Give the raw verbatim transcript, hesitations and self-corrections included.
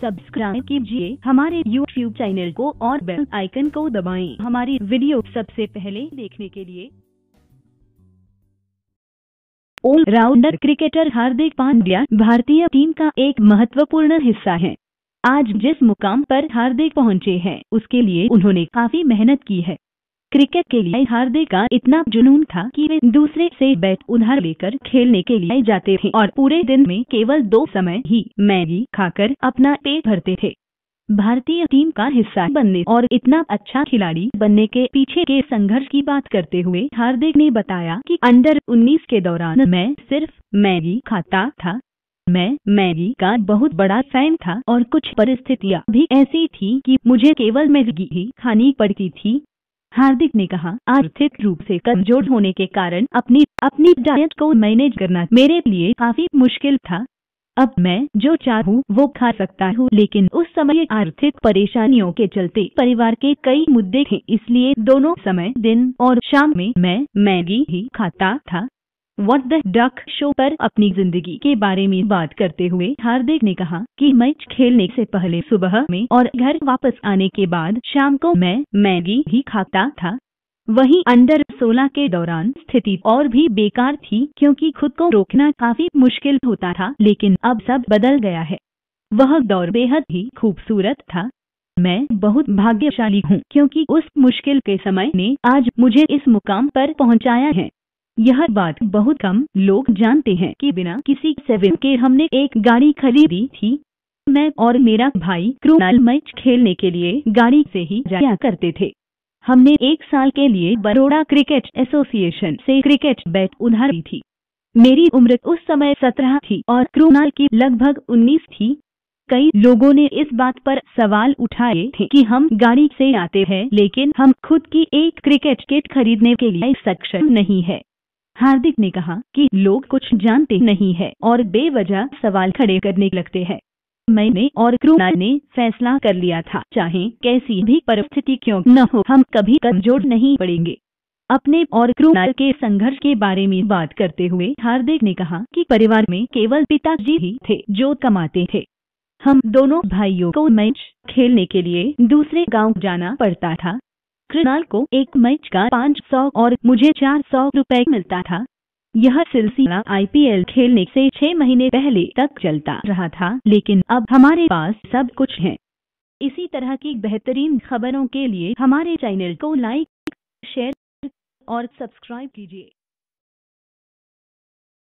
Subscribe कीजिए हमारे YouTube channel को और बेल आइकन को दबाएं हमारी वीडियो सबसे पहले देखने के लिए। ऑलराउंडर क्रिकेटर हार्दिक पांड्या भारतीय टीम का एक महत्वपूर्ण हिस्सा है। आज जिस मुकाम पर हार्दिक पहुंचे हैं उसके लिए उन्होंने काफी मेहनत की है। क्रिकेट के लिए हार्दिक का इतना जुनून था कि वे दूसरे से बैट उधार लेकर खेलने के लिए जाते थे और पूरे दिन में केवल दो समय ही मैगी खाकर अपना पेट भरते थे। भारतीय टीम का हिस्सा बनने और इतना अच्छा खिलाड़ी बनने के पीछे के संघर्ष की बात करते हुए हार्दिक ने बताया कि अंडर उन्नीस के दौरान मैं सिर्फ मैगी खाता था। मैं मैगी का बहुत बड़ा फैन था और कुछ परिस्थितियां भी ऐसी थी कि मुझे केवल मैगी ही खानी पड़ती थी। हार्दिक ने कहा, आर्थिक रूप से कमजोर होने के कारण अपनी अपनी डाइट को मैनेज करना मेरे लिए काफी मुश्किल था। अब मैं जो चाहूँ वो खा सकता हूँ, लेकिन उस समय आर्थिक परेशानियों के चलते परिवार के कई मुद्दे थे, इसलिए दोनों समय दिन और शाम में मैं मैगी ही खाता था। वॉट द डक शो पर अपनी जिंदगी के बारे में बात करते हुए हार्दिक ने कहा कि मैच खेलने से पहले सुबह में और घर वापस आने के बाद शाम को मैं मैगी ही खाता था। वहीं अंडर सोलह के दौरान स्थिति और भी बेकार थी क्योंकि खुद को रोकना काफी मुश्किल होता था, लेकिन अब सब बदल गया है। वह दौर बेहद ही खूबसूरत था। मैं बहुत भाग्यशाली हूँ क्योंकि उस मुश्किल के समय ने आज मुझे इस मुकाम पर पहुँचाया है। यह बात बहुत कम लोग जानते हैं कि बिना किसी सेविंग के हमने एक गाड़ी खरीदी थी। मैं और मेरा भाई क्रुनाल मैच खेलने के लिए गाड़ी से ही जाया करते थे। हमने एक साल के लिए बड़ौदा क्रिकेट एसोसिएशन से क्रिकेट बैट उधार ली थी। मेरी उम्र उस समय सत्रह थी और क्रुनाल की लगभग उन्नीस थी। कई लोगों ने इस बात पर सवाल उठाए थे कि हम गाड़ी से आते हैं लेकिन हम खुद की एक क्रिकेट किट खरीदने के लिए सक्षम नहीं है। हार्दिक ने कहा कि लोग कुछ जानते नहीं है और बेवजह सवाल खड़े करने लगते हैं। मैंने और क्रुनाल ने फैसला कर लिया था, चाहे कैसी भी परिस्थिति क्यों न हो, हम कभी कमजोर नहीं पड़ेंगे। अपने और क्रुनाल के संघर्ष के बारे में बात करते हुए हार्दिक ने कहा कि परिवार में केवल पिताजी ही थे जो कमाते थे। हम दोनों भाइयों को मैच खेलने के लिए दूसरे गाँव जाना पड़ता था। क्रुनाल को एक मैच का पाँच सौ और मुझे चार सौ रुपए मिलता था। यह सिलसिला आई पी एल खेलने से छह महीने पहले तक चलता रहा था, लेकिन अब हमारे पास सब कुछ है। इसी तरह की बेहतरीन खबरों के लिए हमारे चैनल को लाइक, शेयर और सब्सक्राइब कीजिए।